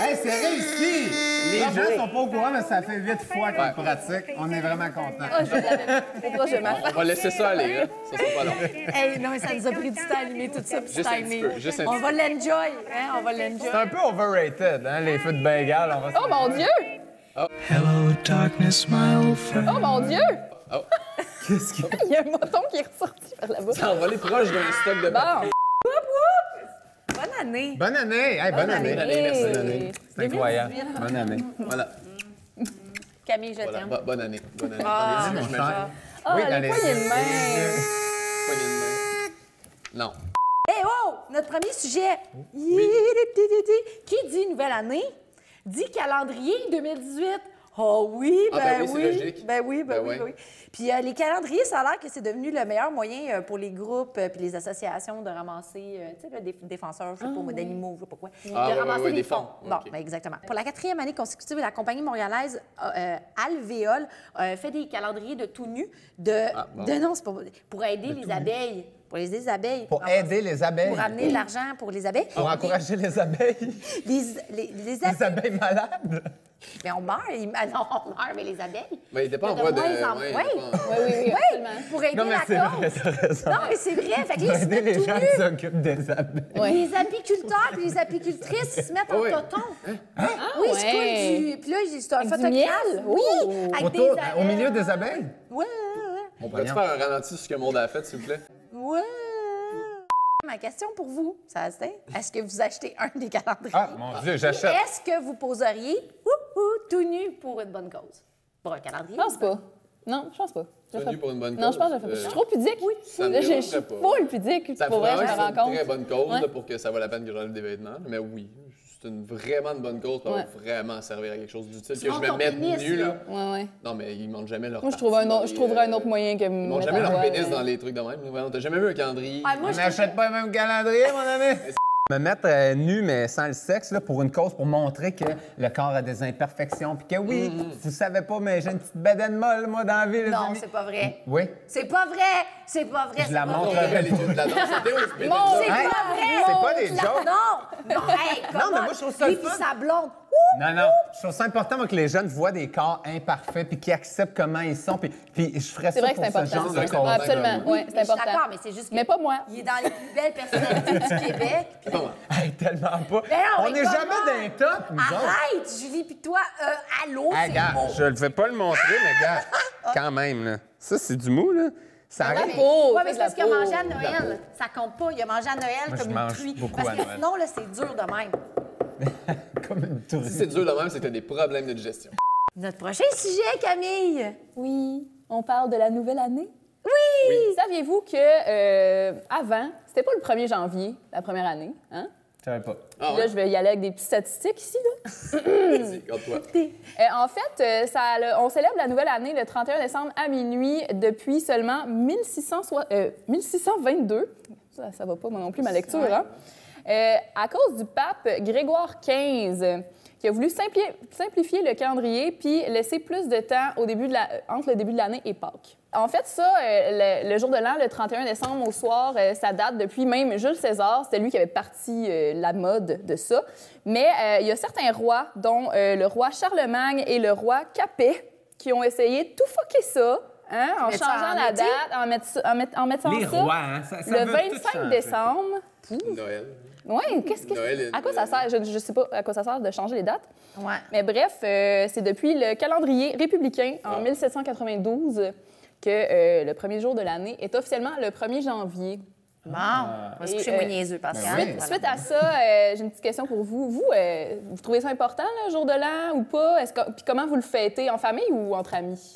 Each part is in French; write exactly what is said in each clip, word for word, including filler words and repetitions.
Hey, c'est réussi! Les gens sont pas au courant, mais ça fait huit fois qu'on ouais. pratique. On est vraiment contents. Oh, je je on va laisser ça aller, là. Ça sera pas long. Hey, non, mais ça nous a pris du temps à allumer tout ça, puis juste un petit peu, juste un on, petit va hein? on va l'enjoy. C'est un peu overrated, hein, les feux de Bengale. On va oh, mon Dieu! Oh. Hello, darkness, my old friend. Oh, mon Dieu! Oh. Qu'est-ce qu'il y a? Il y a un mouton qui est ressorti par là-bas. Ça, on va aller proche d'un stock de bon. Bonne année! Bonne année! Hey, bonne, bonne année. Année! Bonne année, merci. C'est incroyable. Bonne année. Voilà. Camille, je voilà. t'aime. Bo bonne année. Bonne année. Ah, mon cher. Ah, oui, les poignées de main. Poignées de main. Non. Hé, hey, oh! Notre premier sujet. Oui. Qui dit nouvelle année? Dit calendrier deux mille dix-huit. Oh oui, ben, ah, ben oui, oui. Logique. Ben oui, ben, ben oui, oui. oui. Puis euh, les calendriers, ça a l'air que c'est devenu le meilleur moyen euh, pour les groupes euh, puis les associations de ramasser, euh, tu sais, des défenseurs, je sais ah, pas, oui. d'animaux, je sais pas quoi, ah, de oui, ramasser oui, oui, les des fonds. fonds. Non, okay. ben exactement. Pour la quatrième année consécutive, la compagnie montréalaise euh, Alvéole euh, fait des calendriers de tout nu, de, ah, bon. de non, c'est pas pour aider de les abeilles. Nu. Pour aider les abeilles. Pour aider les abeilles. Pour amener de l'argent pour les abeilles. Pour encourager les abeilles. Les, les, les abeilles. Les abeilles malades. Mais on meurt. Non, on meurt, mais les abeilles. Mais ils dépendent pas de... Oui, oui, oui, oui. Pour aider la cause. Non, mais c'est vrai. Fait que là, ils se mettent tout nus. Les gens qui s'occupent des abeilles. Les apiculteurs et les apicultrices, ils se mettent en coton. Oui, ils se coulent du... Puis là, c'est un photocall. Oui, avec des abeilles. Au milieu des abeilles? Oui, oui, oui. On peut-tu faire un ralenti sur ce que le monde a fait, s'il vous plaît? Ouais. Ma question pour vous, ça est-ce que vous achetez un des calendriers? Ah, mon Dieu, j'achète! Est-ce que vous poseriez ouh, ouh, tout nu pour une bonne cause? Pour un calendrier? Je pense pas. Non, je pense pas. Tout nu pour une bonne cause? Non, je pense que je le fais pas. Je suis trop pudique. Oui, je suis full pudique. Ça pourrait être une très bonne cause pour que ça vaut la peine que j'enlève des vêtements, mais oui. C'est une vraiment de bonne cause pour ouais. vraiment servir à quelque chose d'utile. Que je me mette nu, là. Ouais, ouais. Non, mais ils montent jamais leur. Moi, je, trouve un autre, je trouverais un autre moyen que. Ils montent jamais leur pénis dans les trucs de même. On t'a jamais vu un calendrier. Ah, moi, on n'achète pas le même calendrier, mon ami. Me mettre euh, nu, mais sans le sexe, là, pour une cause, pour montrer que le corps a des imperfections. Puis que oui, mm-hmm. vous savez pas, mais j'ai une petite bedaine molle, moi, dans la vie. Les non, c'est pas vrai. Oui. C'est pas vrai. C'est pas vrai. Je la montre. C'est pas vrai. C'est pas des jokes. Non. Non, hey, non, mais moi, je trouve ça le fun. Sa blonde. Non, non. Je trouve ça important moi, que les jeunes voient des corps imparfaits puis qu'ils acceptent comment ils sont. Puis, puis je ferais ça vrai pour que ce important. Genre de corps. Absolument. Oui, c'est important. D'accord, mais c'est juste que... Mais pas moi. Il est dans les plus belles personnalités du Québec. Puis... Hey, tellement pas. Ben non, on n'est jamais dans un top, nous autres. Arrête, Julie, puis toi, euh, allô, hey, c'est beau. Je ne vais pas le montrer, mais regarde, quand même, là. Ça, c'est du mou, là. Ça arrive. Oui, mais, ouais, mais c'est parce qu'il a mangé à Noël. Ça compte pas. Il a mangé à Noël moi, comme une truie. Parce que sinon, là, c'est dur de même. Comme une touriste. Si c'est dur de même, c'est que tu as des problèmes de digestion. Notre prochain sujet, Camille. Oui, on parle de la nouvelle année. Oui! oui. Saviez-vous que euh, avant, c'était pas le premier janvier, la première année, hein? Je savais pas. Ah, là, ouais. je vais y aller avec des petites statistiques ici, là. Vas-y, garde-toi. Euh, en fait, ça, on célèbre la nouvelle année le trente et un décembre à minuit depuis seulement mille six cents, euh, mille six cent vingt-deux. Ça, ça va pas, moi non plus, ma lecture, hein? Euh, à cause du pape Grégoire quinze, qui a voulu simplifier, simplifier le calendrier puis laisser plus de temps au début de la, entre le début de l'année et Pâques. En fait, ça, euh, le, le jour de l'an, le trente et un décembre au soir, euh, ça date depuis même Jules César. C'était lui qui avait parti euh, la mode de ça. Mais euh, il y a certains rois, dont euh, le roi Charlemagne et le roi Capet, qui ont essayé de tout fucker ça. Hein, en changeant la date, en, met, en, met, en mettant les ça, rois, hein, ça, ça le vingt-cinq décembre. Pouf. Noël. Oui, qu'est-ce que... Noël, à quoi Noël. Ça sert? Je ne sais pas à quoi ça sert de changer les dates. Ouais. Mais bref, euh, c'est depuis le calendrier républicain, en ah. mille sept cent quatre-vingt-douze, que euh, le premier jour de l'année est officiellement le premier janvier. Bon, ah. on va se coucher moins niaiseux, Pascal. Suite, voilà. suite à ça, euh, j'ai une petite question pour vous. Vous, euh, vous trouvez ça important, le jour de l'an ou pas? Est-ce que... Puis comment vous le fêtez, en famille ou entre amis?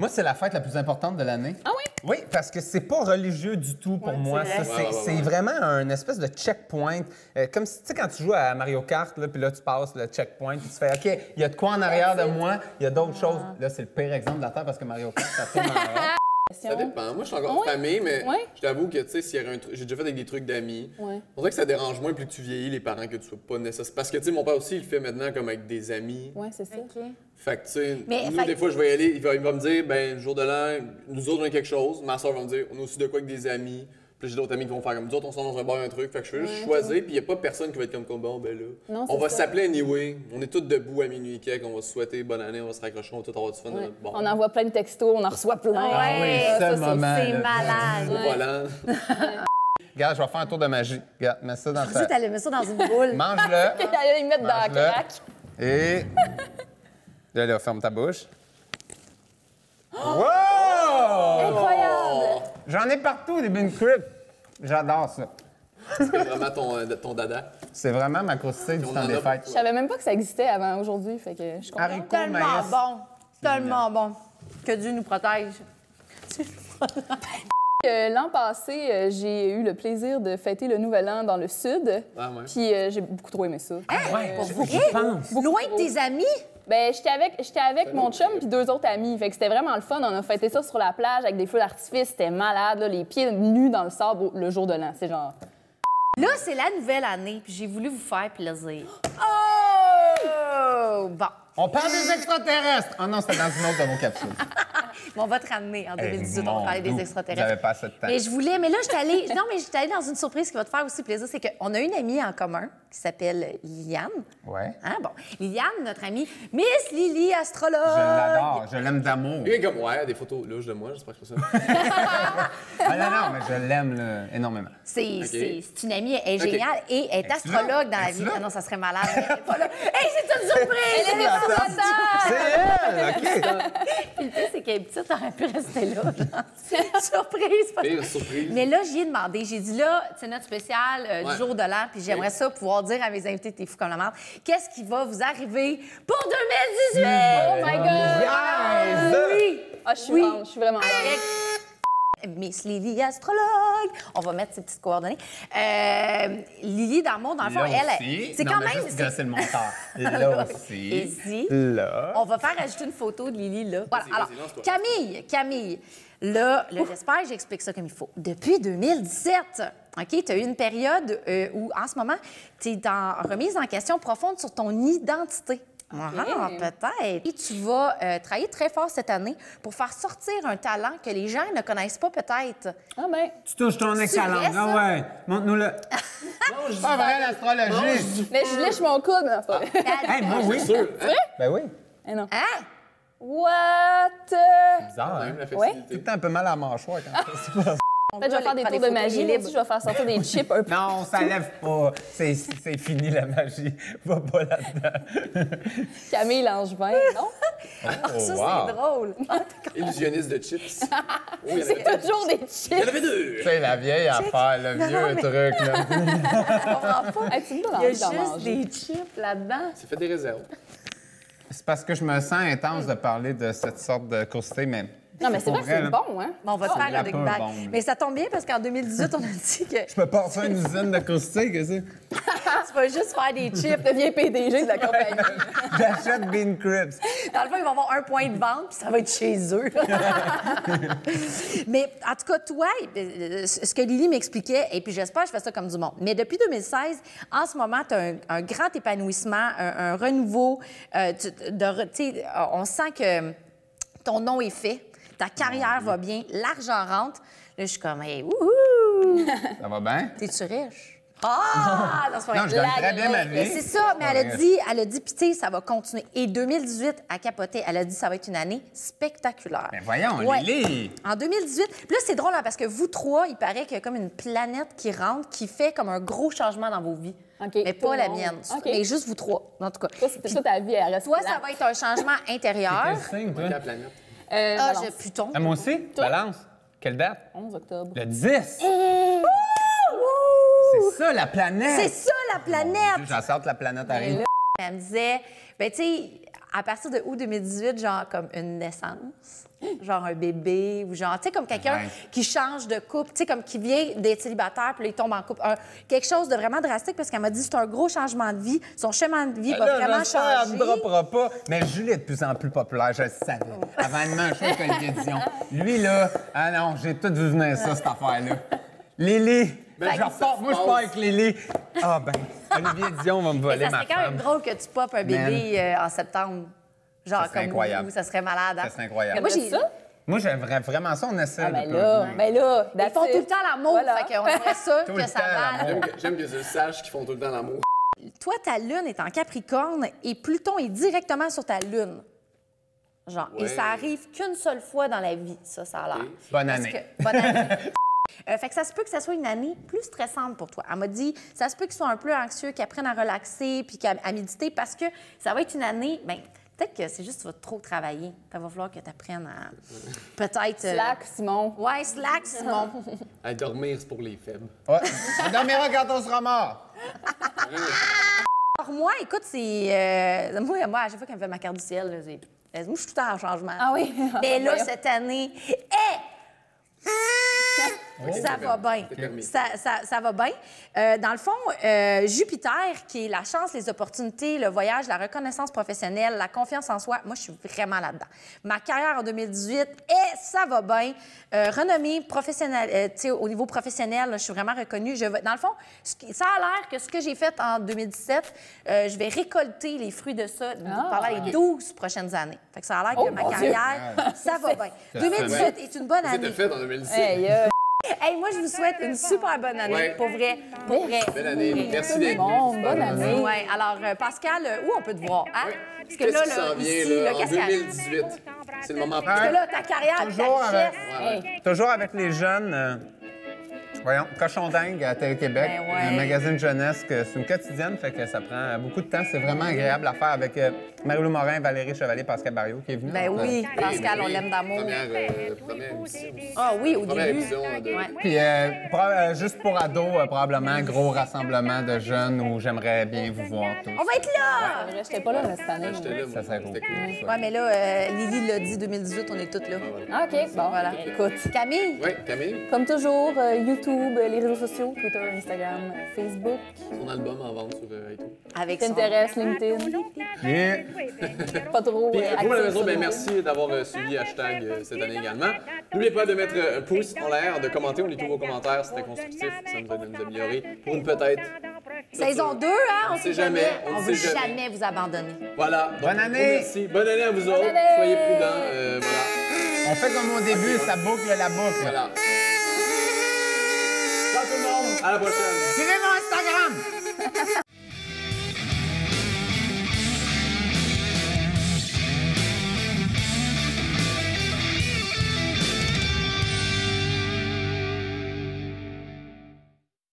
Moi, c'est la fête la plus importante de l'année. Ah oui? Oui, parce que c'est pas religieux du tout pour ouais, moi. C'est vrai. ouais, ouais, ouais. vraiment un espèce de checkpoint. Euh, comme si, tu sais, quand tu joues à Mario Kart, là, puis là, tu passes le checkpoint, puis tu fais OK, il y a de quoi en arrière de moi, il y a d'autres ah. choses. Là, c'est le pire exemple de la Terre parce que Mario Kart, ça tourne en arrière. Ça dépend. Moi, je suis encore ouais. famille, mais ouais. je t'avoue que, tu sais, s'il y a un truc. J'ai déjà fait avec des trucs d'amis. Ouais. On dirait que ça dérange moins plus que tu vieillis les parents que tu sois pas nécessaire. Parce que, tu sais, mon père aussi, il le fait maintenant comme avec des amis. Oui, c'est ça. Okay. Fait que, tu sais, nous, fait... des fois, je vais y aller, il va, il va me dire, ben, le jour de l'an, nous autres, on a quelque chose. Ma soeur va me dire, on a aussi de quoi avec des amis. Puis j'ai d'autres amis qui vont faire comme nous autres, on s'en va dans un bar, un truc. Fait que je fais juste mmh, choisir, mmh. puis il n'y a pas personne qui va être comme, comme bon, ben là. Non, on va s'appeler anyway. On est tous debout à minuit, quelque, on va se souhaiter bonne année, on va se raccrocher, on va tout avoir du fun. Ouais. Bon. On envoie plein de textos, on en reçoit plein. Ah oui, ouais, c'est malade. Ouais. Voilà. Regarde, je vais faire un tour de magie. Regarde, mets ça dans ta... Je dis, t'allais mettre ça dans une boule. Mange-le. T'allais le mettre dans la craque. Et... là, là, ferme ta bouche. Wow! Incroyable! J'en ai partout, des Bean Crips. J'adore ça. C'est vraiment ton, euh, ton dada. C'est vraiment ma croustille du temps des fêtes. Je savais même pas que ça existait avant aujourd'hui, fait que je comprends. Haricots, tellement maïs. Bon, tellement bon. Que Dieu nous protège. Dieu nous protège. Euh, L'an passé, euh, j'ai eu le plaisir de fêter le Nouvel An dans le Sud. Ah ouais. Puis euh, j'ai beaucoup trop aimé ça. Ah ouais, euh, pour vrai? Loin de tes amis? Ben, j'étais avec, j'étais avec mon chum puis deux autres amis. Fait que c'était vraiment le fun. On a fêté ça sur la plage avec des feux d'artifice. C'était malade, là, les pieds nus dans le sable le jour de l'an. C'est genre... Là, c'est la nouvelle année, puis j'ai voulu vous faire plaisir. Oh! Bon. On parle des extraterrestres! Oh non, c'était dans une autre de nos capsules. Bon, on va te ramener en deux mille dix-huit, hey, on va parler des extraterrestres. J'avais pas assez de temps. Mais je voulais, mais là, je suis allée... non, mais je suis allée dans une surprise qui va te faire aussi plaisir. C'est qu'on a une amie en commun qui s'appelle Liliane. Oui. Hein, bon. Liliane, notre amie, Miss Lily, astrologue. Je l'adore, je l'aime d'amour. Oui, comme moi, des photos louches de moi, j'espère que c'est ça. Ah non, non, mais je l'aime là, énormément. C'est okay. une amie, elle est okay. géniale et elle est astrologue dans la vie. Ah non, ça serait malade. Elle est pas là. Hey, c'est une surprise! Elle est C'est elle! OK. Puis le truc, c'est qu'elle est petite, t'aurais pu rester là. Genre. Surprise! Pire surprise. Mais là, j'y ai demandé. J'ai dit là, c'est notre spécial euh, ouais. du jour de l'an, puis j'aimerais okay. ça pouvoir dire à mes invités, t'es fou comme la merde, qu'est-ce qui va vous arriver pour deux mille dix-huit? Oh my God! Yes. Oui! Ah, je suis oui. je suis vraiment avec Miss Lily, astrologue. On va mettre ses petites coordonnées. Euh, Lily d'Amour, dans le fond, elle... c'est quand même... c'est le montant. Là aussi. Ici. Là. On va faire ajouter une photo de Lily, là. Voilà. Alors, Camille, Camille, là, là j'espère que j'explique ça comme il faut. Depuis deux mille dix-sept, OK, tu as eu une période euh, où, en ce moment, tu es en remise en question profonde sur ton identité. Ah, peut-être. Et tu vas euh, travailler très fort cette année pour faire sortir un talent que les gens ne connaissent pas, peut-être. Ah ben. Tu touches ton excellent. Ah ouais. Montre-nous-le. C'est pas vrai, l'astrologie. Mais je lèche mon coude, là. Ah. Hey, moi, oui. Sûr. Hein? Ben oui. Eh non. Hein? What? C'est bizarre, hein, la facilité. C'est peut-être un peu mal à la mâchoire quand ça se passe. En fait, je vais faire des tours de magie, mais je vais faire sortir des chips un peu. Non, ça lève pas. C'est fini, la magie. Va pas là-dedans. Camille Langevin, non? Oh, oh, ça, wow. c'est drôle. Illusionniste de chips. Oh, c'est toujours des chips. Il y en avait deux. Tu sais, la vieille Check. affaire, le non, vieux mais... truc. Là. On comprend pas. Hey, tu Il y a juste des chips là-dedans. C'est fait des réserves. C'est parce que je me sens intense de parler de cette sorte de courseté, mais... Non, mais c'est vrai que c'est bon, hein? Bon, on va te faire le back. Mais ça tombe bien parce qu'en deux mille dix-huit, on a dit que... Je peux pas faire une usine de croustilles, que c'est? Tu vas juste faire des chips, deviens P D G de la compagnie. J'achète Bean Crips. Dans le fond, ils vont avoir un point de vente, puis ça va être chez eux. Mais en tout cas, toi, ce que Lily m'expliquait, et puis j'espère que je fais ça comme du monde, mais depuis deux mille seize, en ce moment, tu as un, un grand épanouissement, un, un renouveau. Euh, tu, de, tu sais, on sent que ton nom est fait. Ta carrière va bien, l'argent rentre. Là, je suis comme, hey, wouhou! Ça va bien? T'es-tu riche? Ah! Non, non, je gagne très bien ma vie. C'est ça, mais elle a dit, elle a dit, puis tu sais, ça va continuer. Et deux mille dix-huit, à capoter, elle a dit, ça va être une année spectaculaire. Mais voyons, ouais. Lily! En deux mille dix-huit, puis là, c'est drôle, hein, parce que vous trois, il paraît qu'il y a comme une planète qui rentre, qui fait comme un gros changement dans vos vies. Okay, mais pas la mienne. Okay. Mais juste vous trois, en tout cas. Toi, c'est ça ta vie, elle reste Toi, là. Ça va être un changement intérieur. C'est quel signe, toi? La planète. Euh, ah, j'ai Pluton. Ah, moi aussi? Toi? Balance. Quelle date? onze octobre. Le dix! Mmh! C'est ça, la planète! C'est ça, la planète! J'en sorte, la planète arrive. Elle me disait, ben tu sais, à partir de août deux mille dix-huit, genre comme une naissance, genre un bébé, ou genre, tu sais, comme quelqu'un ouais. qui change de couple, tu sais, comme qui vient d'être célibataire, puis là, il tombe en couple. Un, quelque chose de vraiment drastique, parce qu'elle m'a dit, c'est un gros changement de vie. Son chemin de vie va là, vraiment changer. Là, elle ne me droppera pas, mais Julie est de plus en plus populaire, je le savais. Oh. Avant de manger avec Olivier Dion. Lui, là, ah non, j'ai tout vu venir ça, cette affaire-là. Lily, ben, je repars, moi, je pars avec Lily. Ah ben, Olivier Dion va me voler ma femme. C'est quand même drôle que tu popes un bébé euh, en septembre. Genre ça comme incroyable. Vous, ça serait malade. Hein? Ça serait incroyable. Moi, j'ai ça. Moi, j'aimerais vraiment ça, on essaie. Ah, mais ben là, mais ben là, ils font tout le temps l'amour, voilà. Fait qu'on aimerait ça, que ça vaille. J'aime que je sache qu'ils font tout le temps l'amour. Toi, ta lune est en Capricorne et Pluton est directement sur ta lune. Genre, ouais. Et ça arrive qu'une seule fois dans la vie, ça, ça a l'air. Okay. Bonne année. Que... Bonne année. euh, fait que ça se peut que ça soit une année plus stressante pour toi. Elle m'a dit, ça se peut qu'ils soient un peu anxieux, qu'ils apprennent à relaxer puis à, à méditer parce que ça va être une année... Ben, peut-être que c'est juste que tu vas trop travailler. Il va falloir que tu apprennes à... Peut-être... Euh... Slack, Simon. Ouais, slack, Simon. À dormir, c'est pour les faibles. Ouais. On dormira quand on sera mort. Alors moi, écoute, c'est... Euh... Moi, moi, à chaque fois qu'elle me fait ma carte du ciel, là, c'est... Moi, je suis tout le temps en changement. Ah oui? Mais là, cette année... Hey! Oh, ça, va bien. Bien. Ça, ça, ça va bien. Euh, dans le fond, euh, Jupiter, qui est la chance, les opportunités, le voyage, la reconnaissance professionnelle, la confiance en soi, moi, je suis vraiment là-dedans. Ma carrière en deux mille dix-huit, et ça va bien. Euh, renommée professionnelle, euh, tu sais, au niveau professionnel, là, je suis vraiment reconnue. Je, dans le fond, ça a l'air que ce que j'ai fait en deux mille dix-sept, euh, je vais récolter les fruits de ça oh, pendant okay. les douze prochaines années. Fait que ça a l'air oh, que ma carrière, Dieu. Ça va bien. deux mille dix-huit est une bonne année. C'était fait en deux mille dix-sept. Hey, euh... Hey, moi, je vous souhaite une super bonne année, ouais. Pour vrai. Pour vrai. Belle année. Merci d'être venu. Bonne année. Ouais. Alors, Pascal, où on peut te voir? Hein? Ouais. Parce que là, là, là ici, là, en deux mille dix-huit, c'est le moment. Parce que là, ta carrière, toujours ta avec... Ouais. Hey. Toujours avec les jeunes. Euh... Voyons, Cochon dingue à Télé Québec, ben ouais. Un magazine jeunesse, c'est une quotidienne, fait que ça prend beaucoup de temps. C'est vraiment agréable à faire avec euh, Marie Lou Morin, Valérie Chevalier, Pascal Barrio qui est venu. Ben oui, euh, Pascal, on l'aime d'amour. Première, euh, première émission. Ah oui, au première début. De... Ouais. Puis euh, pro euh, juste pour ados, euh, probablement un gros rassemblement de jeunes où j'aimerais bien vous voir tous. On va être là! Ouais. J'étais pas là, mais cette année. J'étais là, ça sert cool. Ouais. Ouais, mais là, euh, Lily l'a dit, deux mille dix-huit, on est toutes là. Ah, OK, bon, voilà. Écoute, Camille? Oui, Camille? Comme toujours, euh, YouTube. Les réseaux sociaux, Twitter, Instagram, Facebook. Son album en vente sur euh, iTunes. Avec T'intéresse, son... LinkedIn. Yeah. Pas trop. Puis, pour la maison, bien, merci d'avoir euh, suivi hashtag euh, cette année également. N'oubliez pas de mettre un pouce en l'air, de commenter. On lit tous vos commentaires, c'était constructif. Ça nous aide à nous améliorer pour une peut-être. Saison deux, hein? On ne sait jamais. jamais. On ne veut jamais. jamais vous abandonner. Voilà. Donc, bonne année. Merci. Bonne année à vous autres. Soyez prudents. Euh, voilà. On fait comme au début, ça boucle la boucle. Voilà. À la prochaine. Suivez mon Instagram.